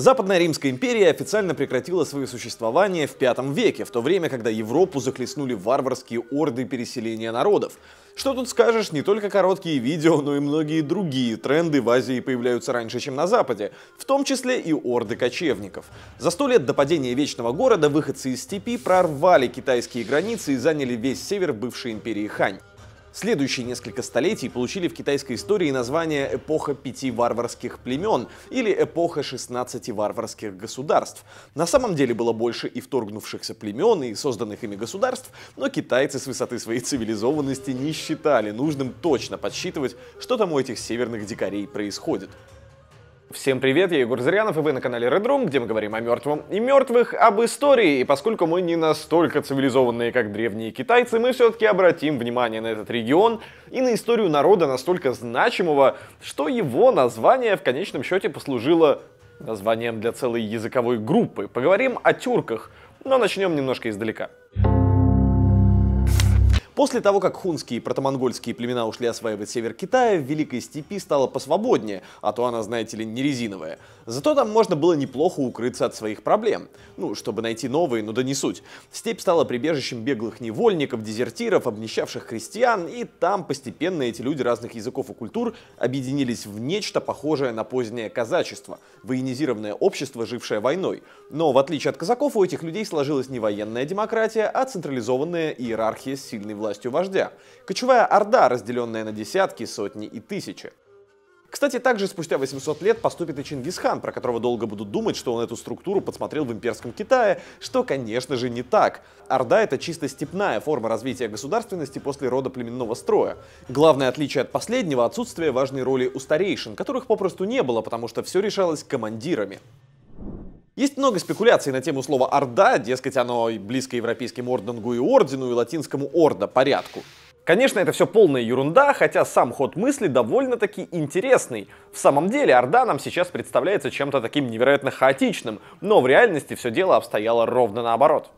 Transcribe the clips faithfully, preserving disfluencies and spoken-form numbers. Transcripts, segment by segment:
Западная Римская империя официально прекратила свое существование в пятом веке, в то время, когда Европу захлестнули варварские орды переселения народов. Что тут скажешь, не только короткие видео, но и многие другие тренды в Азии появляются раньше, чем на Западе, в том числе и орды кочевников. За сто лет до падения Вечного города выходцы из степи прорвали китайские границы и заняли весь север бывшей империи Хань. Следующие несколько столетий получили в китайской истории название «Эпоха пяти варварских племен» или «Эпоха шестнадцати варварских государств». На самом деле было больше и вторгнувшихся племен, и созданных ими государств, но китайцы с высоты своей цивилизованности не считали нужным точно подсчитывать, что там у этих северных дикарей происходит. Всем привет, я Егор Зырянов, и вы на канале Red Room, где мы говорим о мертвом и мертвых, об истории. И поскольку мы не настолько цивилизованные, как древние китайцы, мы все-таки обратим внимание на этот регион и на историю народа настолько значимого, что его название в конечном счете послужило названием для целой языковой группы. Поговорим о тюрках, но начнем немножко издалека. После того, как хунские и протомонгольские племена ушли осваивать север Китая, в Великой степи стало посвободнее, а то она, знаете ли, не резиновая. Зато там можно было неплохо укрыться от своих проблем. Ну, чтобы найти новые, но да не суть. Степь стала прибежищем беглых невольников, дезертиров, обнищавших крестьян, и там постепенно эти люди разных языков и культур объединились в нечто похожее на позднее казачество, военизированное общество, жившее войной. Но в отличие от казаков, у этих людей сложилась не военная демократия, а централизованная иерархия с сильной властью. Вождя. Кочевая орда, разделенная на десятки, сотни и тысячи. Кстати, также спустя восемьсот лет поступит и Чингисхан, про которого долго будут думать, что он эту структуру подсмотрел в имперском Китае, что, конечно же, не так. Орда — это чисто степная форма развития государственности после родоплеменного строя. Главное отличие от последнего — отсутствие важной роли у старейшин, которых попросту не было, потому что все решалось командирами. Есть много спекуляций на тему слова «орда», дескать, оно близко европейским орденгу и ордену, и латинскому «орда» порядку. Конечно, это все полная ерунда, хотя сам ход мысли довольно-таки интересный. В самом деле, орда нам сейчас представляется чем-то таким невероятно хаотичным, но в реальности все дело обстояло ровно наоборот.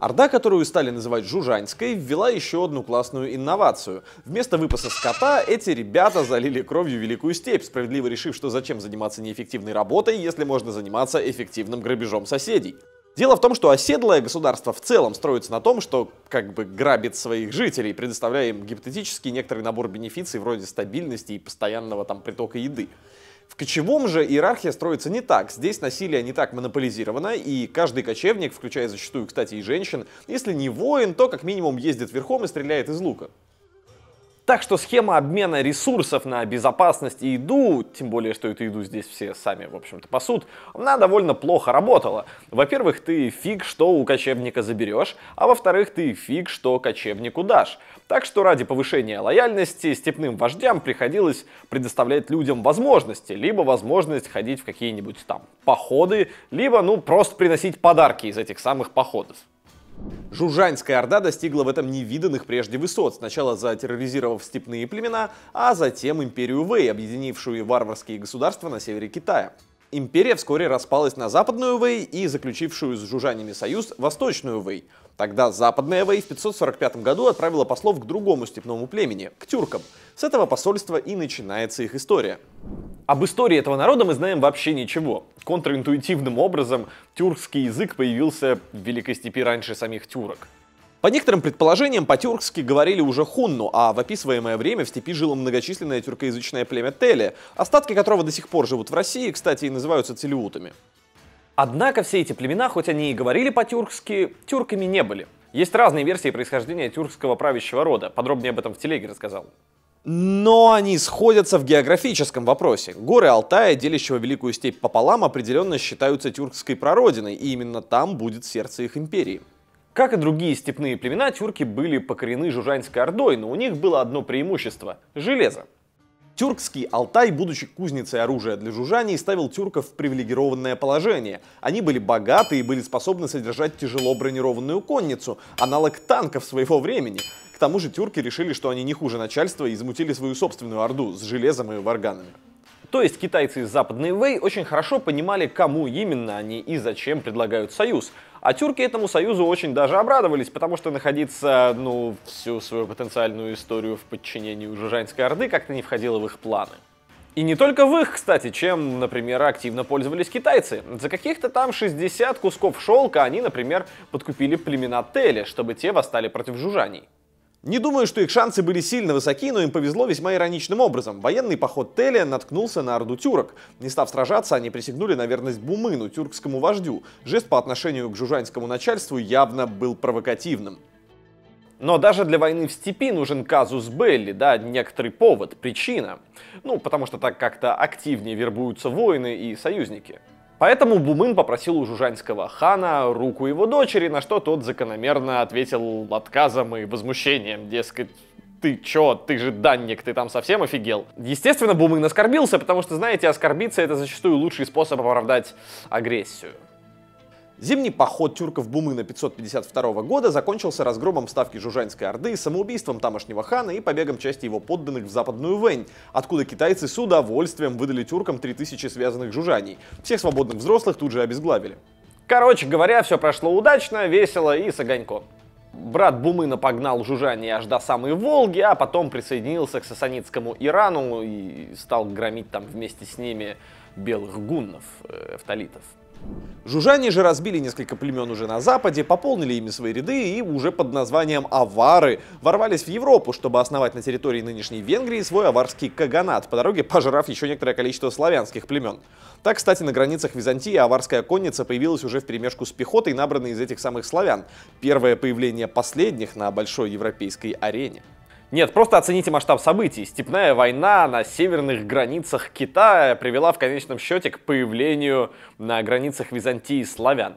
Орда, которую стали называть Жужаньской, ввела еще одну классную инновацию. Вместо выпаса скота эти ребята залили кровью Великую Степь, справедливо решив, что зачем заниматься неэффективной работой, если можно заниматься эффективным грабежом соседей. Дело в том, что оседлое государство в целом строится на том, что как бы грабит своих жителей, предоставляя им гипотетически некоторый набор бенефиций вроде стабильности и постоянного там притока еды. В кочевом же иерархия строится не так, здесь насилие не так монополизировано, и каждый кочевник, включая зачастую, кстати, и женщин, если не воин, то как минимум ездит верхом и стреляет из лука. Так что схема обмена ресурсов на безопасность и еду, тем более, что эту еду здесь все сами, в общем-то, пасут, она довольно плохо работала. Во-первых, ты фиг что у кочевника заберешь, а во-вторых, ты фиг что кочевнику дашь. Так что ради повышения лояльности степным вождям приходилось предоставлять людям возможности, либо возможность ходить в какие-нибудь там походы, либо, ну, просто приносить подарки из этих самых походов. Жужаньская орда достигла в этом невиданных прежде высот, сначала затерроризировав степные племена, а затем империю Вэй, объединившую варварские государства на севере Китая. Империя вскоре распалась на западную Вэй и заключившую с жужанями союз восточную Вэй. Тогда западная Вэй в пятьсот сорок пятом году отправила послов к другому степному племени, к тюркам. С этого посольства и начинается их история. Об истории этого народа мы знаем вообще ничего. Контринтуитивным образом тюркский язык появился в Великой Степи раньше самих тюрок. По некоторым предположениям, по-тюркски говорили уже хунну, а в описываемое время в степи жило многочисленное тюркоязычное племя Теле, остатки которого до сих пор живут в России, кстати, и называются целиутами. Однако все эти племена, хоть они и говорили по-тюркски, тюрками не были. Есть разные версии происхождения тюркского правящего рода, подробнее об этом в телеге рассказал. Но они сходятся в географическом вопросе. Горы Алтая, делящего Великую Степь пополам, определенно считаются тюркской прародиной, и именно там будет сердце их империи. Как и другие степные племена, тюрки были покорены Жужаньской ордой, но у них было одно преимущество – железо. Тюркский Алтай, будучи кузницей оружия для жужаней, ставил тюрков в привилегированное положение. Они были богаты и были способны содержать тяжело бронированную конницу, аналог танков своего времени. К тому же тюрки решили, что они не хуже начальства, и замутили свою собственную орду с железом и варганами. То есть китайцы из западной Вэй очень хорошо понимали, кому именно они и зачем предлагают союз. А тюрки этому союзу очень даже обрадовались, потому что находиться, ну, всю свою потенциальную историю в подчинении Жужаньской Орды как-то не входило в их планы. И не только в их, кстати, чем, например, активно пользовались китайцы. За каких-то там шестьдесят кусков шелка они, например, подкупили племена Теле, чтобы те восстали против жужаней. Не думаю, что их шансы были сильно высоки, но им повезло весьма ироничным образом. Военный поход Теле наткнулся на орду тюрок. Не став сражаться, они присягнули на верность Бумыну, тюркскому вождю. Жест по отношению к жужаньскому начальству явно был провокативным. Но даже для войны в степи нужен казус белли, да, некоторый повод, причина. Ну, потому что так как-то активнее вербуются воины и союзники. Поэтому Бумын попросил у жужаньского хана руку его дочери, на что тот закономерно ответил отказом и возмущением, дескать, ты чё, ты же данник, ты там совсем офигел. Естественно, Бумын оскорбился, потому что, знаете, оскорбиться — это зачастую лучший способ оправдать агрессию. Зимний поход тюрков Бумына пятьсот пятьдесят второго года закончился разгромом ставки Жужаньской Орды, самоубийством тамошнего хана и побегом части его подданных в Западную Вэнь, откуда китайцы с удовольствием выдали тюркам три тысячи связанных жужаней. Всех свободных взрослых тут же обезглавили. Короче говоря, все прошло удачно, весело и с огоньком. Брат Бумына погнал жужани аж до самой Волги, а потом присоединился к сасанидскому Ирану и стал громить там вместе с ними белых гуннов, эфталитов. Жужане же разбили несколько племен уже на западе, пополнили ими свои ряды и уже под названием авары ворвались в Европу, чтобы основать на территории нынешней Венгрии свой аварский каганат, по дороге пожрав еще некоторое количество славянских племен. Так, кстати, на границах Византии аварская конница появилась уже вперемешку с пехотой, набранной из этих самых славян. Первое появление последних на большой европейской арене. Нет, просто оцените масштаб событий. Степная война на северных границах Китая привела в конечном счете к появлению на границах Византии славян.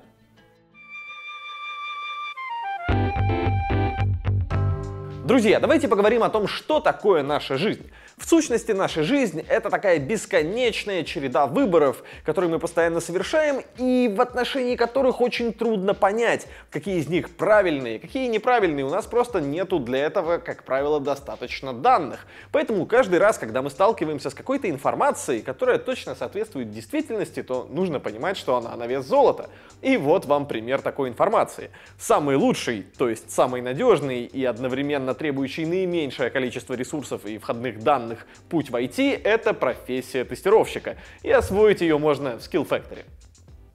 Друзья, давайте поговорим о том, что такое наша жизнь. В сущности, наша жизнь — это такая бесконечная череда выборов, которые мы постоянно совершаем и в отношении которых очень трудно понять, какие из них правильные, какие неправильные. У нас просто нету для этого, как правило, достаточно данных. Поэтому каждый раз, когда мы сталкиваемся с какой-то информацией, которая точно соответствует действительности, то нужно понимать, что она на вес золота. И вот вам пример такой информации. Самый лучший, то есть самый надежный и одновременно требующий наименьшее количество ресурсов и входных данных путь в ай ти — это профессия тестировщика, и освоить ее можно в Skill Factory.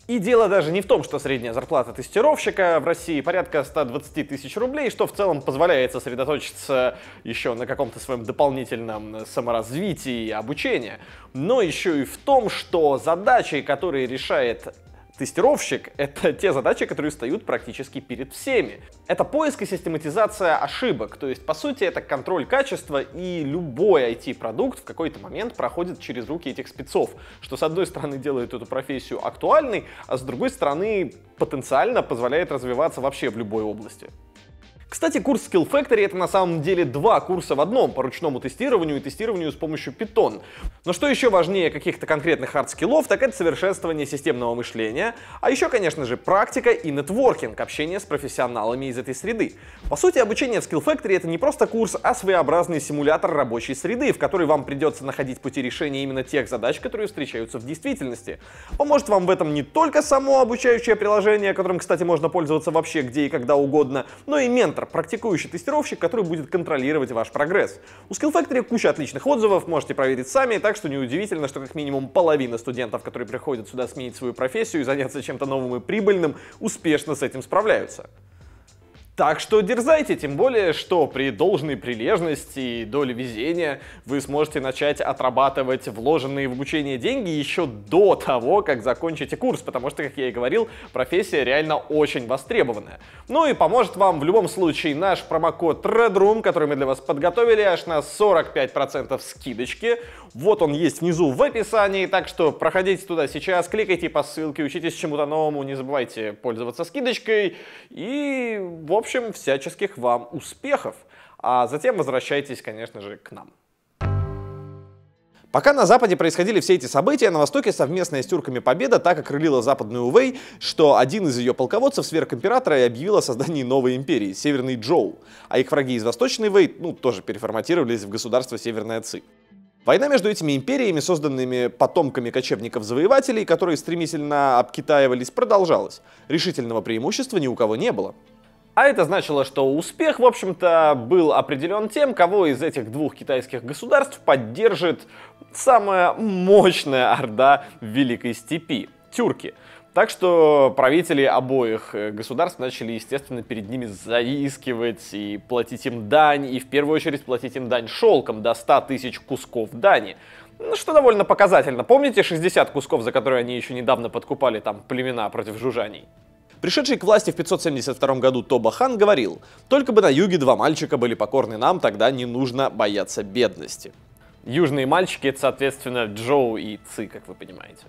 И дело даже не в том, что средняя зарплата тестировщика в России порядка ста двадцати тысяч рублей, что в целом позволяет сосредоточиться еще на каком-то своем дополнительном саморазвитии и обучении, но еще и в том, что задачи, которые решает тестировщик — это те задачи, которые встают практически перед всеми. Это поиск и систематизация ошибок, то есть, по сути, это контроль качества, и любой ай ти-продукт в какой-то момент проходит через руки этих спецов, что, с одной стороны, делает эту профессию актуальной, а с другой стороны, потенциально позволяет развиваться вообще в любой области. Кстати, курс Skill Factory — это на самом деле два курса в одном по ручному тестированию и тестированию с помощью Python. Но что еще важнее каких-то конкретных хард-скиллов, так это совершенствование системного мышления, а еще, конечно же, практика и нетворкинг, общение с профессионалами из этой среды. По сути, обучение в Skill Factory — это не просто курс, а своеобразный симулятор рабочей среды, в которой вам придется находить пути решения именно тех задач, которые встречаются в действительности. Поможет вам в этом не только само обучающее приложение, которым, кстати, можно пользоваться вообще где и когда угодно, но и ментор, практикующий тестировщик, который будет контролировать ваш прогресс. У Skill Factory куча отличных отзывов, можете проверить сами, так что неудивительно, что как минимум половина студентов, которые приходят сюда сменить свою профессию и заняться чем-то новым и прибыльным, успешно с этим справляются. Так что дерзайте, тем более, что при должной прилежности и доле везения вы сможете начать отрабатывать вложенные в обучение деньги еще до того, как закончите курс, потому что, как я и говорил, профессия реально очень востребованная. Ну и поможет вам в любом случае наш промокод Red Room, который мы для вас подготовили аж на сорок пять процентов скидочки. Вот он есть внизу в описании, так что проходите туда сейчас, кликайте по ссылке, учитесь чему-то новому, не забывайте пользоваться скидочкой и, в общем, В общем, всяческих вам успехов, а затем возвращайтесь, конечно же, к нам. Пока на Западе происходили все эти события, на Востоке совместная с тюрками победа так окрылила Западную Вэй, что один из ее полководцев сверг императора и объявил о создании новой империи — Северный Джоу, а их враги из Восточной Вэй, ну, тоже переформатировались в государство Северная Ци. Война между этими империями, созданными потомками кочевников-завоевателей, которые стремительно обкитаивались, продолжалась. Решительного преимущества ни у кого не было. А это значило, что успех, в общем-то, был определен тем, кого из этих двух китайских государств поддержит самая мощная орда Великой Степи – тюрки. Так что правители обоих государств начали, естественно, перед ними заискивать и платить им дань, и в первую очередь платить им дань шелком до ста тысяч кусков дани. Что довольно показательно. Помните шестьдесят кусков, за которые они еще недавно подкупали там племена против жужаний? Пришедший к власти в пятьсот семьдесят втором году Тоба Хан говорил: «Только бы на юге два мальчика были покорны нам, тогда не нужно бояться бедности». Южные мальчики — это, соответственно, Джоу и Ци, как вы понимаете.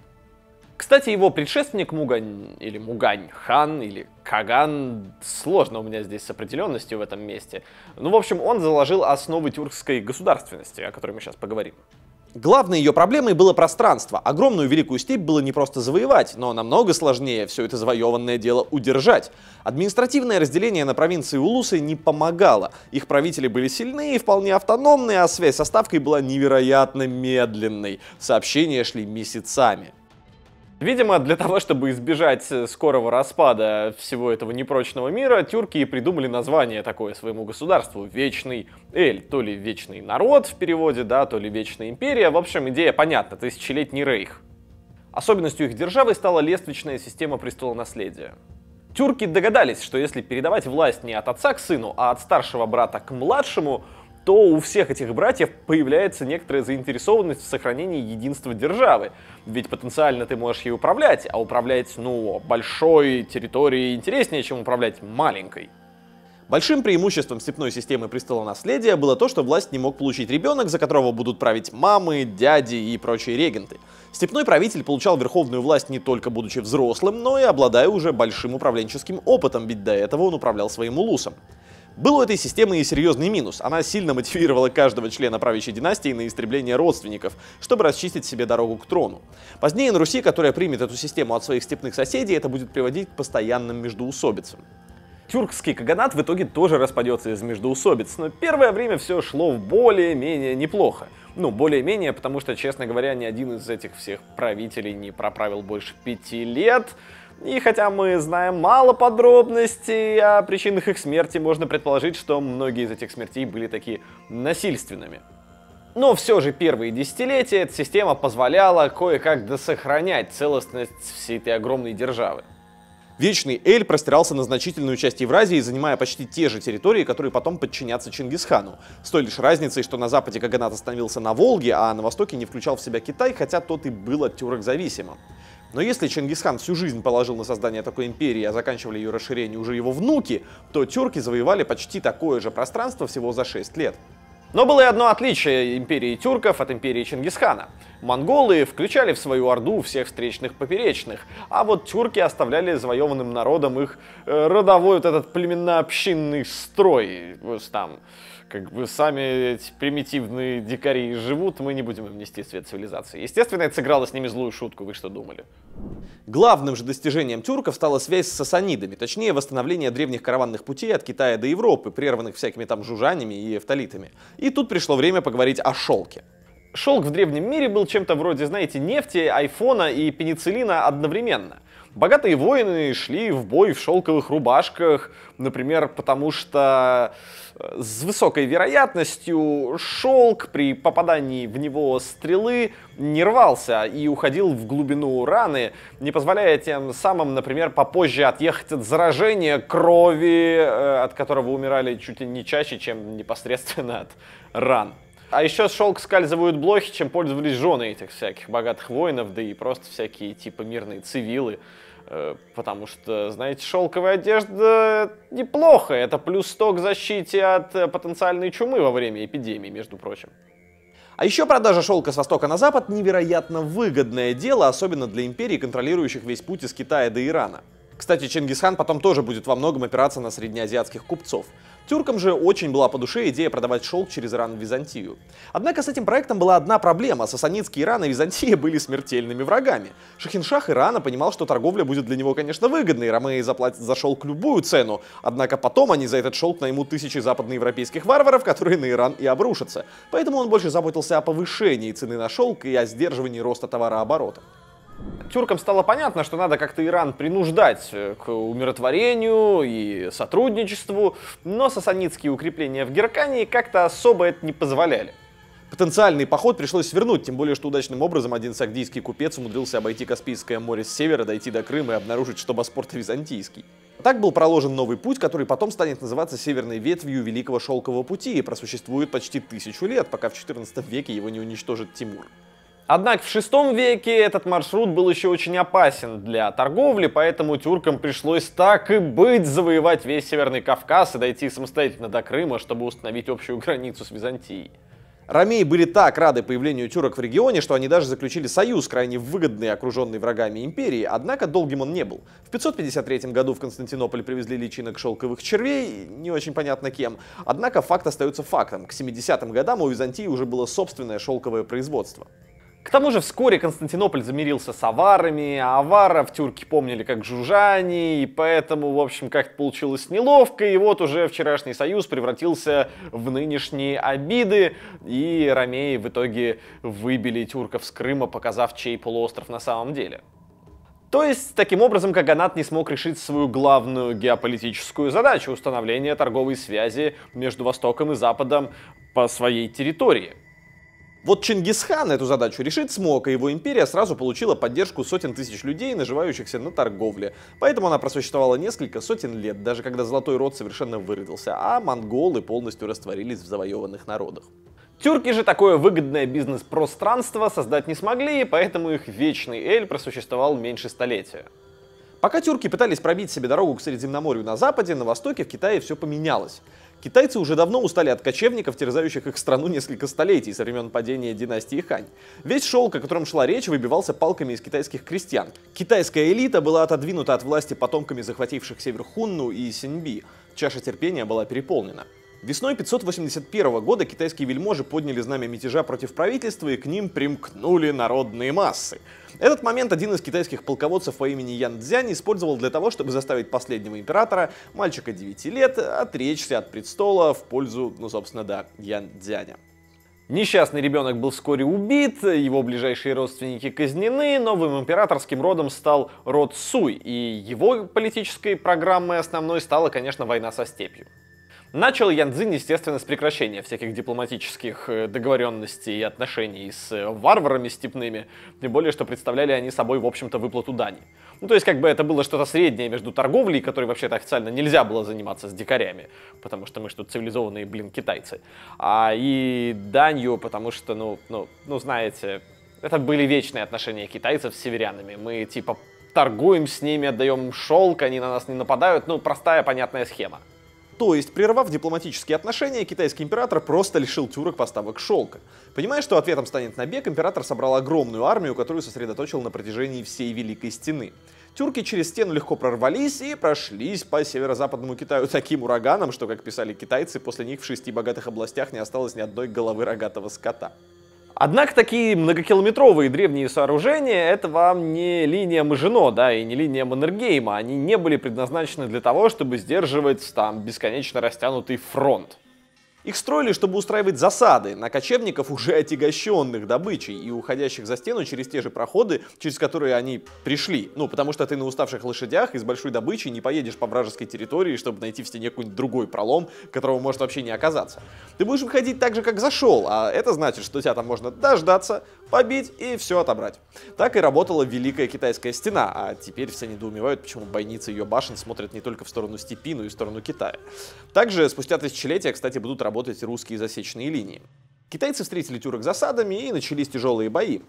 Кстати, его предшественник Мугань, или Мугань Хан, или Каган, сложно у меня здесь с определенностью в этом месте. Ну, в общем, он заложил основы тюркской государственности, о которой мы сейчас поговорим. Главной ее проблемой было пространство. Огромную Великую Степь было не просто завоевать, но намного сложнее все это завоеванное дело удержать. Административное разделение на провинции улусы не помогало. Их правители были сильные и вполне автономные, а связь со ставкой была невероятно медленной. Сообщения шли месяцами. Видимо, для того, чтобы избежать скорого распада всего этого непрочного мира, тюрки и придумали название такое своему государству – Вечный Эль. То ли Вечный народ в переводе, да, то ли Вечная империя. В общем, идея понятна – тысячелетний рейх. Особенностью их державы стала лествичная система престолонаследия. Тюрки догадались, что если передавать власть не от отца к сыну, а от старшего брата к младшему, то у всех этих братьев появляется некоторая заинтересованность в сохранении единства державы. Ведь потенциально ты можешь ей управлять, а управлять, ну, большой территорией интереснее, чем управлять маленькой. Большим преимуществом степной системы престолонаследия было то, что власть не мог получить ребенок, за которого будут править мамы, дяди и прочие регенты. Степной правитель получал верховную власть не только будучи взрослым, но и обладая уже большим управленческим опытом, ведь до этого он управлял своим улусом. Был у этой системы и серьезный минус. Она сильно мотивировала каждого члена правящей династии на истребление родственников, чтобы расчистить себе дорогу к трону. Позднее на Руси, которая примет эту систему от своих степных соседей, это будет приводить к постоянным междоусобицам. Тюркский каганат в итоге тоже распадется из междоусобиц, но первое время все шло более-менее неплохо. Ну, более-менее, потому что, честно говоря, ни один из этих всех правителей не проправил больше пяти лет. И хотя мы знаем мало подробностей о причинах их смерти, можно предположить, что многие из этих смертей были такие насильственными. Но все же первые десятилетия эта система позволяла кое-как досохранять целостность всей этой огромной державы. Вечный Эль простирался на значительную часть Евразии, занимая почти те же территории, которые потом подчинятся Чингисхану. С той лишь разницей, что на западе каганат остановился на Волге, а на востоке не включал в себя Китай, хотя тот и был от тюрок зависимым. Но если Чингисхан всю жизнь положил на создание такой империи, а заканчивали ее расширение уже его внуки, то тюрки завоевали почти такое же пространство всего за шесть лет. Но было и одно отличие империи тюрков от империи Чингисхана. Монголы включали в свою орду всех встречных поперечных, а вот тюрки оставляли завоеванным народом их родовой вот этот племенно-общинный строй. Там, как бы сами эти примитивные дикари живут, мы не будем им нести свет цивилизации. Естественно, это сыграло с ними злую шутку, вы что думали? Главным же достижением тюрков стала связь с сасанидами, точнее восстановление древних караванных путей от Китая до Европы, прерванных всякими там жужанями и эфталитами. И тут пришло время поговорить о шелке. Шелк в древнем мире был чем-то вроде, знаете, нефти, айфона и пенициллина одновременно. Богатые воины шли в бой в шелковых рубашках, например, потому что с высокой вероятностью шелк при попадании в него стрелы не рвался и уходил в глубину раны, не позволяя тем самым, например, попозже отъехать от заражения крови, от которого умирали чуть ли не чаще, чем непосредственно от ран. А еще шелк скальзывают блохи, чем пользовались жены этих всяких богатых воинов, да и просто всякие типа мирные цивилы. Потому что, знаете, шелковая одежда неплохо, это плюс сто к защите от потенциальной чумы во время эпидемии, между прочим. А еще продажа шелка с востока на запад невероятно выгодное дело, особенно для империй, контролирующих весь путь из Китая до Ирана. Кстати, Чингисхан потом тоже будет во многом опираться на среднеазиатских купцов. Тюркам же очень была по душе идея продавать шелк через Иран в Византию. Однако с этим проектом была одна проблема. Сасанидский Иран и Византия были смертельными врагами. Шахиншах Ирана понимал, что торговля будет для него, конечно, выгодной. Ромеи заплатят за шелк любую цену. Однако потом они за этот шелк наймут тысячи западноевропейских варваров, которые на Иран и обрушатся. Поэтому он больше заботился о повышении цены на шелк и о сдерживании роста товарооборота. Тюркам стало понятно, что надо как-то Иран принуждать к умиротворению и сотрудничеству, но сасанидские укрепления в Геркании как-то особо это не позволяли. Потенциальный поход пришлось свернуть, тем более, что удачным образом один сагдийский купец умудрился обойти Каспийское море с севера, дойти до Крыма и обнаружить, что Боспорт византийский. Так был проложен новый путь, который потом станет называться северной ветвью Великого Шелкового пути и просуществует почти тысячу лет, пока в четырнадцатом веке его не уничтожит Тимур. Однако в шестом веке этот маршрут был еще очень опасен для торговли, поэтому тюркам пришлось так и быть завоевать весь Северный Кавказ и дойти самостоятельно до Крыма, чтобы установить общую границу с Византией. Ромеи были так рады появлению тюрок в регионе, что они даже заключили союз, крайне выгодный, окруженный врагами империи, однако долгим он не был. В пятьсот пятьдесят третьем году в Константинополь привезли личинок шелковых червей, не очень понятно кем, однако факт остается фактом, к семидесятым годам у Византии уже было собственное шелковое производство. К тому же вскоре Константинополь замирился с аварами, а аваров тюрки помнили как жужани, и поэтому, в общем, как-то получилось неловко, и вот уже вчерашний союз превратился в нынешние обиды, и ромеи в итоге выбили тюрков с Крыма, показав, чей полуостров на самом деле. То есть, таким образом, каганат не смог решить свою главную геополитическую задачу — установление торговой связи между Востоком и Западом по своей территории. Вот Чингисхан эту задачу решить смог, и его империя сразу получила поддержку сотен тысяч людей, наживающихся на торговле. Поэтому она просуществовала несколько сотен лет, даже когда Золотой Род совершенно выродился, а монголы полностью растворились в завоеванных народах. Тюрки же такое выгодное бизнес-пространство создать не смогли, поэтому их Вечный Эль просуществовал меньше столетия. Пока тюрки пытались пробить себе дорогу к Средиземноморью на западе, на востоке в Китае все поменялось. Китайцы уже давно устали от кочевников, терзающих их страну несколько столетий со времен падения династии Хань. Весь шелк, о котором шла речь, выбивался палками из китайских крестьян. Китайская элита была отодвинута от власти потомками захвативших север Хунну и Синьби. Чаша терпения была переполнена. Весной пятьсот восемьдесят первого года китайские вельможи подняли знамя мятежа против правительства, и к ним примкнули народные массы. Этот момент один из китайских полководцев по имени Ян Цзянь использовал для того, чтобы заставить последнего императора, мальчика девяти лет, отречься от престола в пользу, ну собственно да, Ян Цзяня. Несчастный ребенок был вскоре убит, его ближайшие родственники казнены, новым императорским родом стал род Суй, и его политической программой основной стала, конечно, война со степью. Начал Ян Цзинь, естественно, с прекращения всяких дипломатических договоренностей и отношений с варварами степными, тем более, что представляли они собой, в общем-то, выплату дани. Ну, то есть, как бы это было что-то среднее между торговлей, которой вообще-то официально нельзя было заниматься с дикарями, потому что мы что, цивилизованные, блин, китайцы, а и данью, потому что, ну, ну, ну, знаете, это были вечные отношения китайцев с северянами, мы, типа, торгуем с ними, отдаем им шелк, они на нас не нападают, ну, простая, понятная схема. То есть, прервав дипломатические отношения, китайский император просто лишил тюрок поставок шелка. Понимая, что ответом станет набег, император собрал огромную армию, которую сосредоточил на протяжении всей Великой Стены. Тюрки через стену легко прорвались и прошлись по северо-западному Китаю таким ураганом, что, как писали китайцы, после них в шести богатых областях не осталось ни одной головы рогатого скота. Однако такие многокилометровые древние сооружения — это вам не линия Мажино, да, и не линия Маннергейма. Они не были предназначены для того, чтобы сдерживать там бесконечно растянутый фронт. Их строили, чтобы устраивать засады на кочевников, уже отягощенных добычей и уходящих за стену через те же проходы, через которые они пришли. Ну, потому что ты на уставших лошадях и с большой добычей не поедешь по вражеской территории, чтобы найти в стене какой-нибудь другой пролом, которого может вообще не оказаться. Ты будешь выходить так же, как зашел, а это значит, что тебя там можно дождаться, побить и все отобрать. Так и работала Великая Китайская стена, а теперь все недоумевают, почему бойницы ее башен смотрят не только в сторону степи, но и в сторону Китая. Также спустя тысячелетия, кстати, будут работать русские засечные линии. Китайцы встретили тюрок засадами и начались тяжелые бои.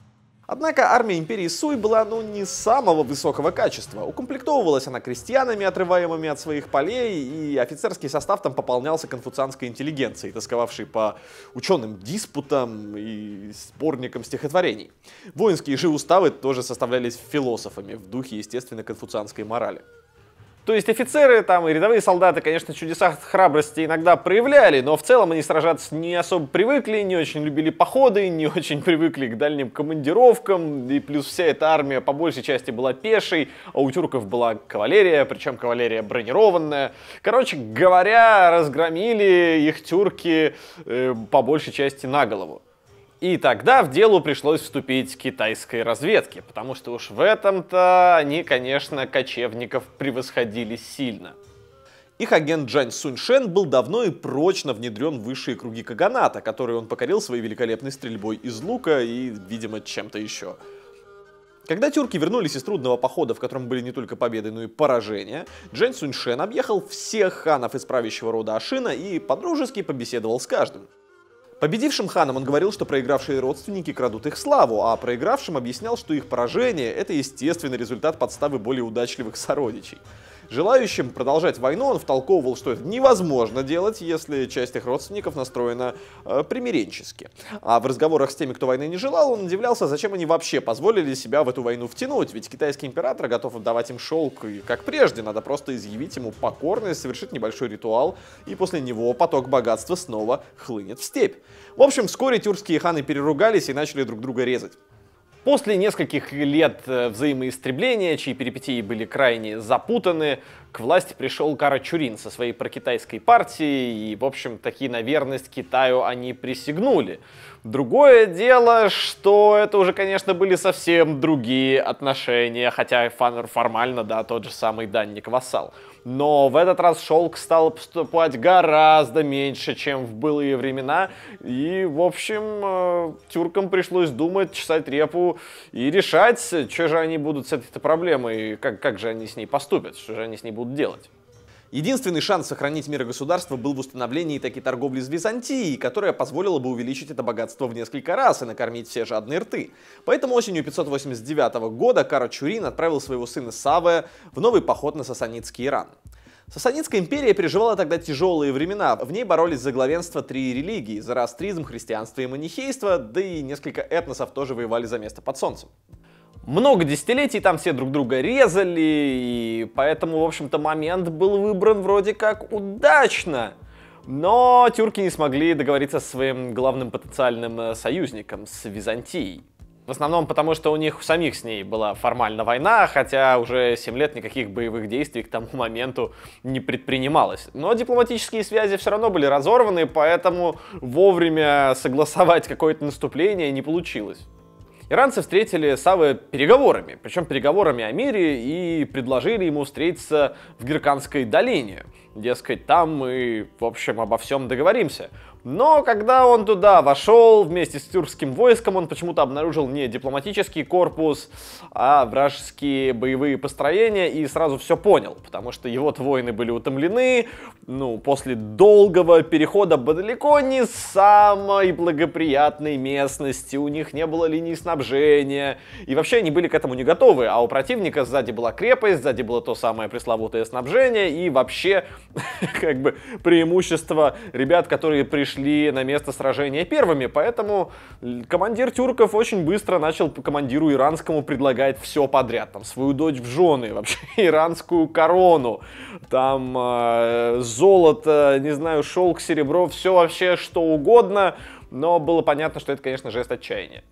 Однако армия империи Суй была, ну, не самого высокого качества. Укомплектовывалась она крестьянами, отрываемыми от своих полей, и офицерский состав там пополнялся конфуцианской интеллигенцией, тосковавшей по ученым диспутам и спорникам стихотворений. Воинские же уставы тоже составлялись философами в духе, естественно, конфуцианской морали. То есть офицеры там и рядовые солдаты, конечно, чудеса храбрости иногда проявляли, но в целом они сражаться не особо привыкли, не очень любили походы, не очень привыкли к дальним командировкам, и плюс вся эта армия по большей части была пешей, а у тюрков была кавалерия, причем кавалерия бронированная. Короче говоря, разгромили их тюрки э, по большей части на голову. И тогда в дело пришлось вступить китайской разведке, потому что уж в этом-то они, конечно, кочевников превосходили сильно. Их агент Джань Сунь Шен был давно и прочно внедрен в высшие круги каганата, которые он покорил своей великолепной стрельбой из лука и, видимо, чем-то еще. Когда тюрки вернулись из трудного похода, в котором были не только победы, но и поражения, Джань Сунь Шен объехал всех ханов из правящего рода Ашина и подружески побеседовал с каждым. Победившим ханам он говорил, что проигравшие родственники крадут их славу, а проигравшим объяснял, что их поражение — это естественный результат подставы более удачливых сородичей. Желающим продолжать войну он втолковывал, что это невозможно делать, если часть их родственников настроена э, примиренчески. А в разговорах с теми, кто войны не желал, он удивлялся, зачем они вообще позволили себя в эту войну втянуть, ведь китайский император готов отдавать им шелк, и как прежде, надо просто изъявить ему покорность, совершить небольшой ритуал, и после него поток богатства снова хлынет в степь. В общем, вскоре тюркские ханы переругались и начали друг друга резать. После нескольких лет взаимоистребления, чьи перипетии были крайне запутаны, к власти пришел Карачурин со своей прокитайской партией, и, в общем, таки на верность Китаю они присягнули. Другое дело, что это уже, конечно, были совсем другие отношения, хотя формально, да, тот же самый данник-вассал. Но в этот раз шелк стал поступать гораздо меньше, чем в былые времена, и, в общем, тюркам пришлось думать, чесать репу и решать, что же они будут с этой-то проблемой, как, как же они с ней поступят, что же они с ней будут делать. Единственный шанс сохранить мир и государство был в установлении такой торговли с Византией, которая позволила бы увеличить это богатство в несколько раз и накормить все жадные рты. Поэтому осенью пятьсот восемьдесят девятого года Карачурин отправил своего сына Саве в новый поход на сасанидский Иран. Сасанидская империя переживала тогда тяжелые времена, в ней боролись за главенство три религии – зороастризм, христианство и манихейство, да и несколько этносов тоже воевали за место под солнцем. Много десятилетий там все друг друга резали, и поэтому, в общем-то, момент был выбран вроде как удачно. Но тюрки не смогли договориться со своим главным потенциальным союзником, с Византией. В основном потому, что у них у самих с ней была формально война, хотя уже семь лет никаких боевых действий к тому моменту не предпринималось. Но дипломатические связи все равно были разорваны, поэтому вовремя согласовать какое-то наступление не получилось. Иранцы встретили Саве переговорами, причем переговорами о мире, и предложили ему встретиться в Гирканской долине. Дескать, там мы, в общем, обо всем договоримся. Но когда он туда вошел вместе с тюркским войском, он почему-то обнаружил не дипломатический корпус, а вражеские боевые построения, и сразу все понял, потому что его-то воины были утомлены, ну, после долгого перехода далеко не самой благоприятной местности, у них не было линии снабжения, и вообще они были к этому не готовы, а у противника сзади была крепость, сзади было то самое пресловутое снабжение, и вообще, как бы, преимущество ребят, которые пришли на место сражения первыми, поэтому командир тюрков очень быстро начал командиру иранскому предлагать все подряд, там, свою дочь в жены, вообще, иранскую корону, там, э, золото, не знаю, шелк, серебро, все вообще что угодно, но было понятно, что это, конечно, жест отчаяния.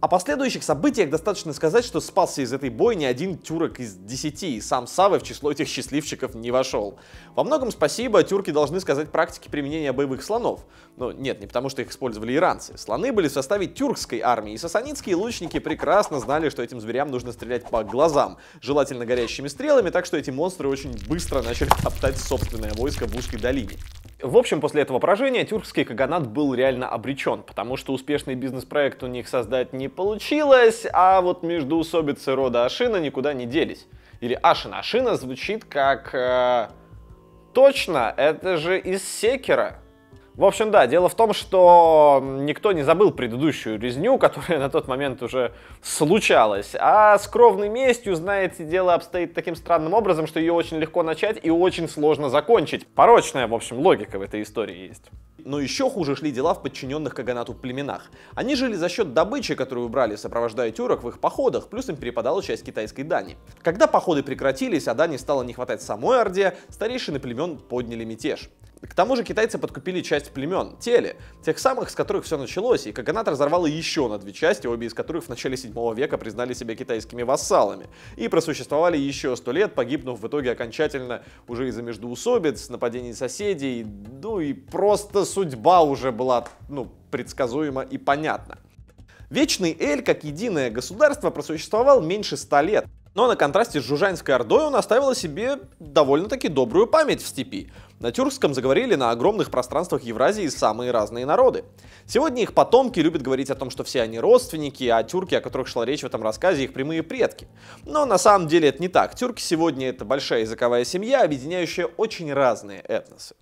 О последующих событиях достаточно сказать, что спасся из этой бойни один тюрок из десяти, и сам Саве в число этих счастливчиков не вошел. Во многом спасибо тюрки должны сказать практике применения боевых слонов. Но нет, не потому что их использовали иранцы. Слоны были в составе тюркской армии, и сасанидские лучники прекрасно знали, что этим зверям нужно стрелять по глазам, желательно горящими стрелами, так что эти монстры очень быстро начали топтать собственное войско в узкой долине. В общем, после этого поражения тюркский каганат был реально обречен, потому что успешный бизнес-проект у них создать не получилось, а вот междоусобицы рода Ашина никуда не делись. Или Ашина. Ашина звучит как... Э, точно, это же из Секера. В общем, да, дело в том, что никто не забыл предыдущую резню, которая на тот момент уже случалась. А с кровной местью, знаете, дело обстоит таким странным образом, что ее очень легко начать и очень сложно закончить. Порочная, в общем, логика в этой истории есть. Но еще хуже шли дела в подчиненных каганату племенах. Они жили за счет добычи, которую брали, сопровождая тюрок в их походах, плюс им перепадала часть китайской дани. Когда походы прекратились, а дани стало не хватать самой Орде, старейшины племен подняли мятеж. К тому же китайцы подкупили часть племен, Теле, тех самых, с которых все началось, и каганат разорвало еще на две части, обе из которых в начале седьмого века признали себя китайскими вассалами, и просуществовали еще сто лет, погибнув в итоге окончательно уже из-за междоусобиц, нападений соседей, ну и просто судьба уже была, ну, предсказуемо и понятно. Вечный Эль, как единое государство, просуществовал меньше ста лет, но на контрасте с Жужаньской Ордой он оставил о себе довольно-таки добрую память в степи. На тюркском заговорили на огромных пространствах Евразии самые разные народы. Сегодня их потомки любят говорить о том, что все они родственники, а тюрки, о которых шла речь в этом рассказе, их прямые предки. Но на самом деле это не так. Тюрки сегодня это большая языковая семья, объединяющая очень разные этносы.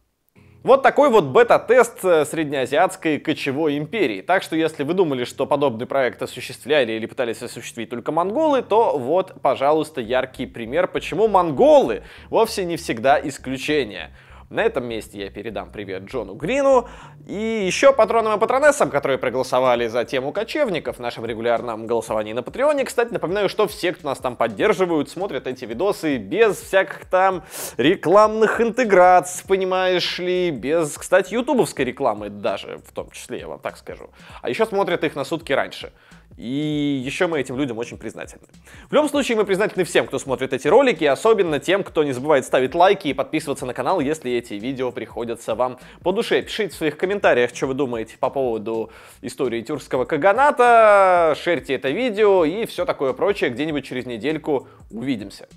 Вот такой вот бета-тест среднеазиатской кочевой империи. Так что если вы думали, что подобный проект осуществляли или пытались осуществить только монголы, то вот, пожалуйста, яркий пример, почему монголы вовсе не всегда исключение. На этом месте я передам привет Джону Грину и еще патронам и патронессам, которые проголосовали за тему кочевников в нашем регулярном голосовании на Патреоне. Кстати, напоминаю, что все, кто нас там поддерживают, смотрят эти видосы без всяких там рекламных интеграций, понимаешь ли, без, кстати, ютубовской рекламы даже, в том числе, я вам так скажу. А еще смотрят их на сутки раньше. И еще мы этим людям очень признательны. В любом случае, мы признательны всем, кто смотрит эти ролики, особенно тем, кто не забывает ставить лайки и подписываться на канал, если эти видео приходятся вам по душе. Пишите в своих комментариях, что вы думаете по поводу истории тюркского каганата, шерьте это видео и все такое прочее. Где-нибудь через недельку увидимся.